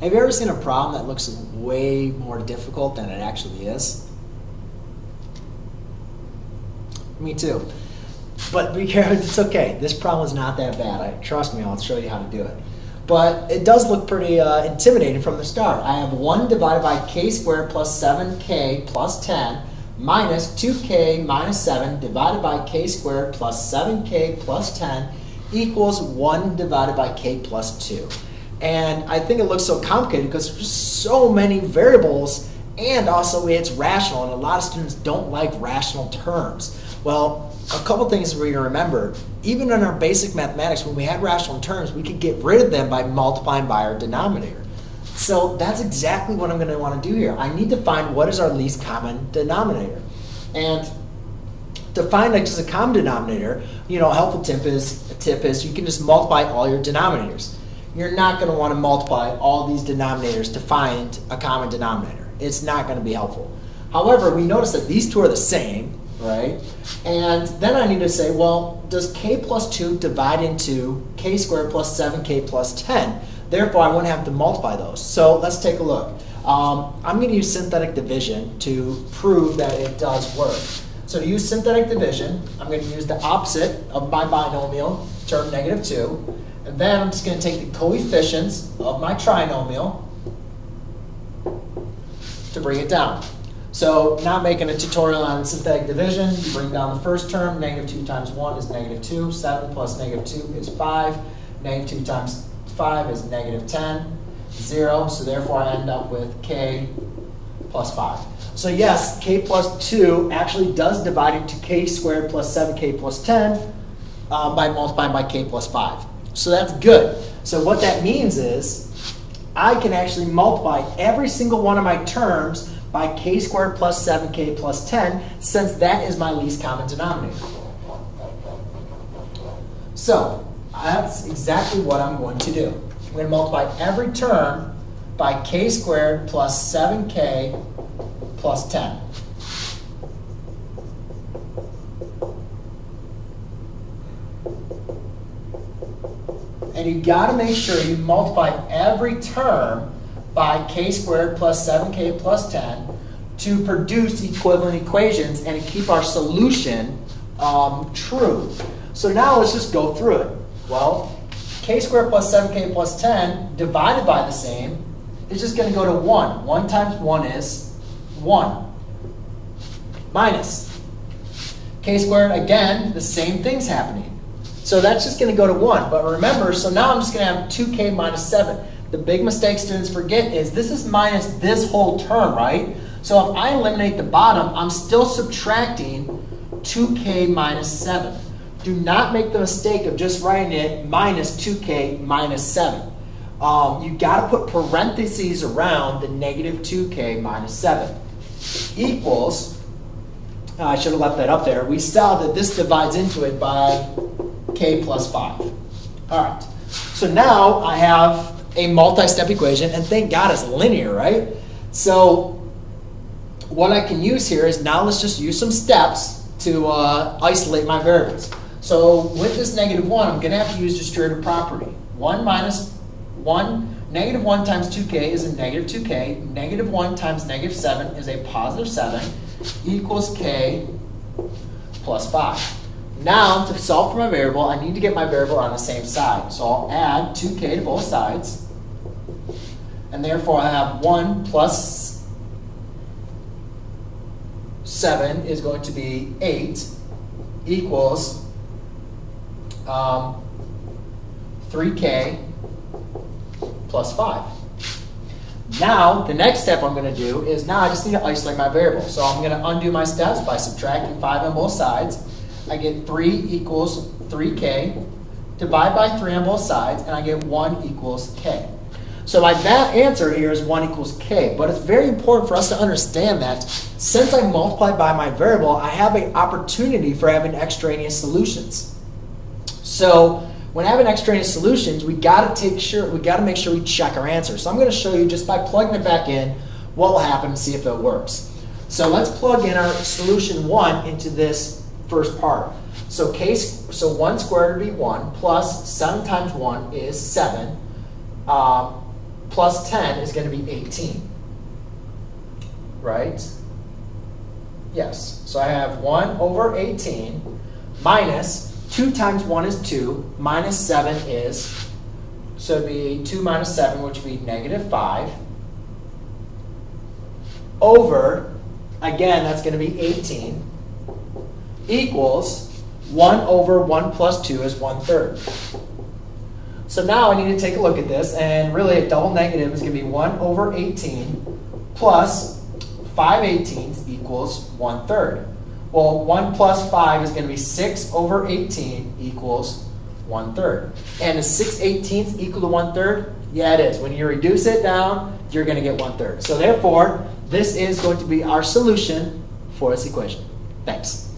Have you ever seen a problem that looks way more difficult than it actually is? Me too. But be careful, it's okay. This problem is not that bad. Trust me, I'll show you how to do it. But it does look pretty intimidating from the start. I have 1 divided by k squared plus 7k plus 10 minus 2k minus 7 divided by k squared plus 7k plus 10 equals 1 divided by k plus 2. And I think it looks so complicated because there's so many variables, and also it's rational, and a lot of students don't like rational terms. Well, a couple things we need to remember. Even in our basic mathematics, when we had rational terms, we could get rid of them by multiplying by our denominator. So that's exactly what I'm going to want to do here. I need to find what is our least common denominator. And to find like just a common denominator, you know, a helpful tip is you can just multiply all your denominators. You're not going to want to multiply all these denominators to find a common denominator. It's not going to be helpful. However, we notice that these two are the same, right? And then I need to say, well, does k plus 2 divide into k squared plus 7k plus 10? Therefore, I wouldn't have to multiply those. So let's take a look. I'm going to use synthetic division to prove that it does work. So to use synthetic division, I'm going to use the opposite of my binomial, term negative 2. And then I'm just going to take the coefficients of my trinomial to bring it down. So not making a tutorial on synthetic division, you bring down the first term. Negative 2 times 1 is negative 2. 7 plus negative 2 is 5. Negative 2 times 5 is negative 10. 0. So therefore, I end up with k plus 5. So yes, k plus 2 actually does divide into k squared plus 7k plus 10 by multiplying by k plus 5. So that's good. So what that means is I can actually multiply every single one of my terms by k squared plus 7k plus 10, since that is my least common denominator. So that's exactly what I'm going to do. I'm going to multiply every term by k squared plus 7k plus 10. And you got to make sure you multiply every term by k squared plus 7k plus 10 to produce equivalent equations and to keep our solution true. So now let's just go through it. Well, k squared plus 7k plus 10 divided by the same is just going to go to 1. 1 times 1 is 1 minus k squared, again, the same thing's happening. So that's just going to go to 1. But remember, so now I'm just going to have 2k minus 7. The big mistake students forget is this is minus this whole term, right? So if I eliminate the bottom, I'm still subtracting 2k minus 7. Do not make the mistake of just writing it minus 2k minus 7. You've got to put parentheses around the negative 2k minus 7 equals, I should have left that up there. We saw that this divides into it by k plus 5. All right. So now I have a multi-step equation, and thank God it's linear, right? So what I can use here is now let's just use some steps to isolate my variables. So with this negative 1, I'm going to have to use distributive property. 1 minus 1. Negative 1 times 2k is a negative 2k. Negative 1 times negative 7 is a positive 7 equals k plus 5. Now, to solve for my variable, I need to get my variable on the same side. So I'll add 2k to both sides. And therefore, I have 1 plus 7 is going to be 8 equals 3k plus 5. Now, the next step I'm going to do is now I just need to isolate my variable. So I'm going to undo my steps by subtracting 5 on both sides. I get 3 equals 3k, divide by 3 on both sides, and I get 1 equals k. So my answer here is 1 equals k, but it's very important for us to understand that since I multiplied by my variable, I have an opportunity for having extraneous solutions. So when having extraneous solutions, we got to make sure we check our answer. So I'm going to show you just by plugging it back in what will happen and see if it works. So let's plug in our solution 1 into this first part. So so 1 squared would be 1 plus 7 times 1 is 7 plus 10 is going to be 18, right? Yes, so I have 1 over 18 minus 2 times 1 is 2, minus 7 is, so it would be 2 minus 7, which would be negative 5, over, again, that's going to be 18, equals 1 over 1 plus 2 is 1/3. So now I need to take a look at this, and really a double negative is going to be 1 over 18 plus 5 eighteenths equals 1/3. Well, 1 plus 5 is going to be 6 over 18 equals 1/3. And is 6 eighteenths equal to 1/3? Yeah, it is. When you reduce it down, you're going to get 1/3. So therefore, this is going to be our solution for this equation. Thanks.